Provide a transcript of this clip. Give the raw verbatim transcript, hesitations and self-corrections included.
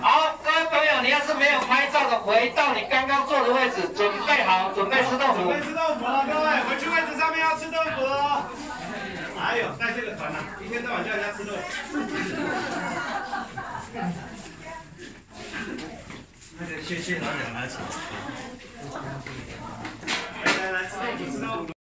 好，各位朋友，你要是没有拍照的，回到你刚刚坐的位置，准备好，准备吃豆腐。准备吃豆腐了，各位，回去位置上面要吃豆腐哦。哎呦，带这个团啊，一天到晚叫人家吃豆腐。 那个谢谢老蒋拿起。来来来，知道不知道？